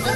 What?